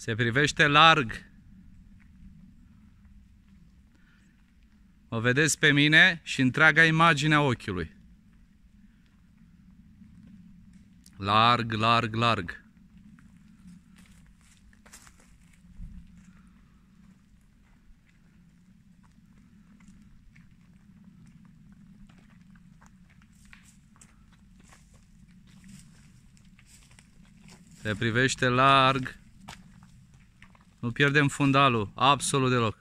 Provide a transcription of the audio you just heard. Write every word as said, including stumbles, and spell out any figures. Se privește larg. O vedeți pe mine și întreaga imagine a ochiului. Larg, larg, larg. Se privește larg. Nu pierdem fundalul, absolut deloc.